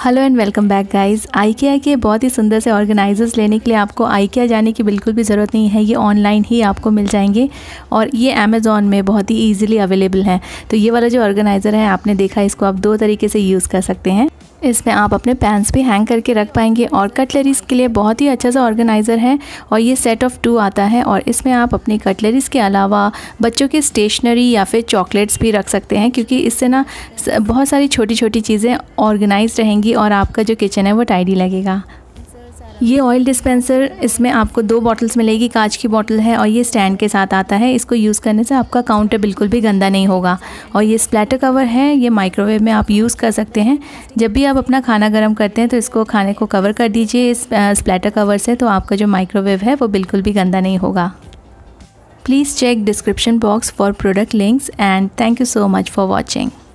Hello and welcome back guys. IKEA के बहुत ही सुंदर से ऑर्गेनाइजर्स लेने के लिए आपको IKEA जाने की बिल्कुल भी ज़रूरत नहीं है, ये ऑनलाइन ही आपको मिल जाएंगे और ये Amazon में बहुत ही ईजिली अवेलेबल हैं। तो ये वाला जो ऑर्गेनाइज़र है आपने देखा, इसको आप दो तरीके से यूज़ कर सकते हैं। इसमें आप अपने पैंस भी हैंग करके रख पाएंगे और कटलरीज के लिए बहुत ही अच्छा सा ऑर्गेनाइज़र है और ये सेट ऑफ 2 आता है और इसमें आप अपनी कटलरीज के अलावा बच्चों के स्टेशनरी या फिर चॉकलेट्स भी रख सकते हैं, क्योंकि इससे ना बहुत सारी छोटी छोटी चीज़ें ऑर्गेनाइज रहेंगी और आपका जो किचन है वो टाइडी लगेगा। ये ऑयल डिस्पेंसर, इसमें आपको 2 बॉटल्स मिलेगी, कांच की बॉटल है और ये स्टैंड के साथ आता है। इसको यूज़ करने से आपका काउंटर बिल्कुल भी गंदा नहीं होगा। और ये स्प्लैटर कवर है, ये माइक्रोवेव में आप यूज़ कर सकते हैं। जब भी आप अपना खाना गर्म करते हैं तो इसको खाने को कवर कर दीजिए इस स्प्लैटर कवर से, तो आपका जो माइक्रोवेव है वो बिल्कुल भी गंदा नहीं होगा। Please check description box for product links and thank you so much for watching.